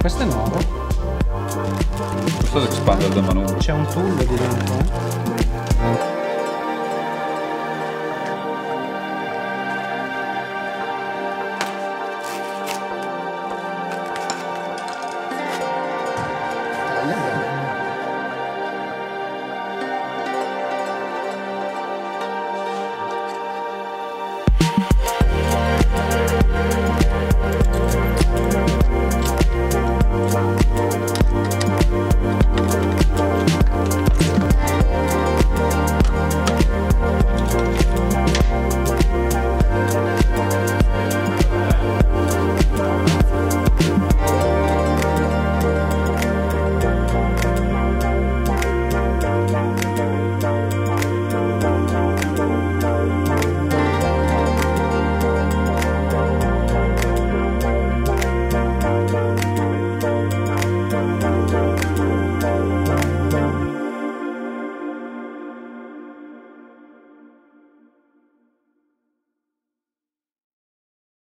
Questo è nuovo. Non so se espandere da mano. C'è un tool di dentro.